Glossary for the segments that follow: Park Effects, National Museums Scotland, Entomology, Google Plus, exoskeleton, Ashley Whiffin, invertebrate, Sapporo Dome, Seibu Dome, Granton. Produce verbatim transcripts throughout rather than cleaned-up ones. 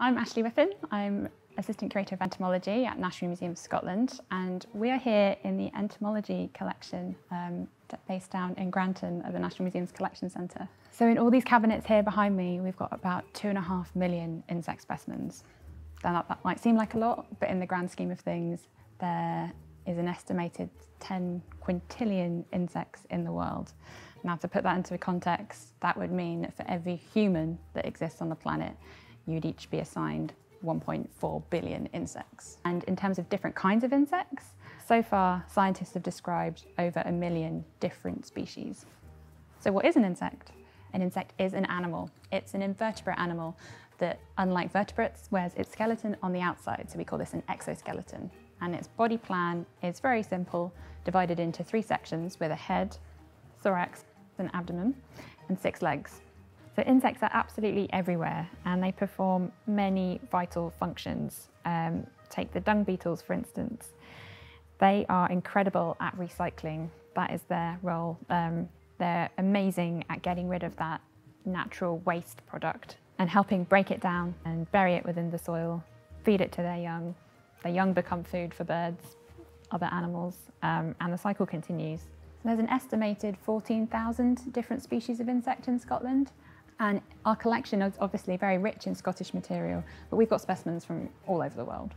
I'm Ashley Whiffin. I'm Assistant Curator of Entomology at National Museums Scotland, and we are here in the entomology collection um, based down in Granton at the National Museums Collection Centre. So in all these cabinets here behind me, we've got about two and a half million insect specimens. Now that might seem like a lot, but in the grand scheme of things, there is an estimated ten quintillion insects in the world. Now, to put that into context, that would mean that for every human that exists on the planet, you'd each be assigned one point four billion insects. And in terms of different kinds of insects, so far scientists have described over a million different species. So what is an insect? An insect is an animal. It's an invertebrate animal that, unlike vertebrates, wears its skeleton on the outside, so we call this an exoskeleton. And its body plan is very simple, divided into three sections with a head, thorax, an abdomen, and six legs. So insects are absolutely everywhere, and they perform many vital functions. Um, take the dung beetles, for instance. They are incredible at recycling. That is their role. Um, they're amazing at getting rid of that natural waste product and helping break it down and bury it within the soil, feed it to their young. Their young become food for birds, other animals, um, and the cycle continues. There's an estimated fourteen thousand different species of insect in Scotland. And our collection is obviously very rich in Scottish material, but we've got specimens from all over the world.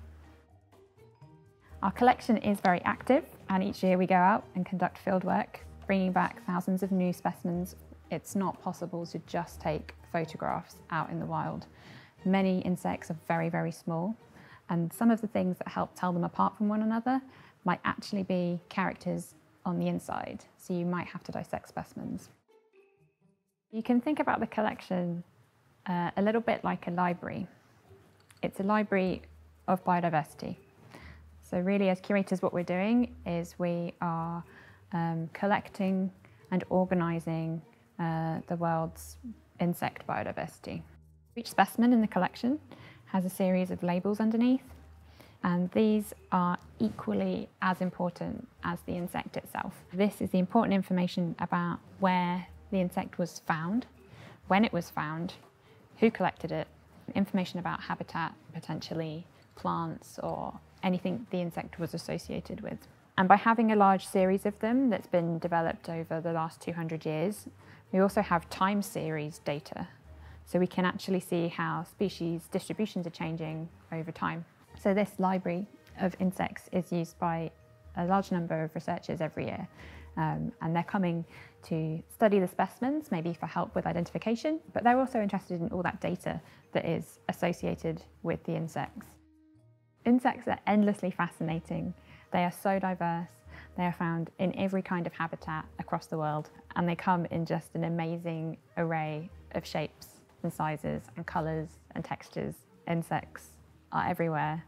Our collection is very active, and each year we go out and conduct fieldwork, bringing back thousands of new specimens. It's not possible to just take photographs out in the wild. Many insects are very, very small, and some of the things that help tell them apart from one another might actually be characters on the inside, so you might have to dissect specimens. You can think about the collection uh, a little bit like a library. It's a library of biodiversity. So really, as curators, what we're doing is we are um, collecting and organising uh, the world's insect biodiversity. Each specimen in the collection has a series of labels underneath, and these are equally as important as the insect itself. This is the important information about where the insect was found, when it was found, who collected it, information about habitat, potentially plants or anything the insect was associated with. And by having a large series of them that's been developed over the last two hundred years, we also have time series data. So we can actually see how species distributions are changing over time. So this library of insects is used by a large number of researchers every year. Um, and they're coming to study the specimens, maybe for help with identification, but they're also interested in all that data that is associated with the insects. Insects are endlessly fascinating. They are so diverse. They are found in every kind of habitat across the world, and they come in just an amazing array of shapes and sizes and colours and textures. Insects are everywhere.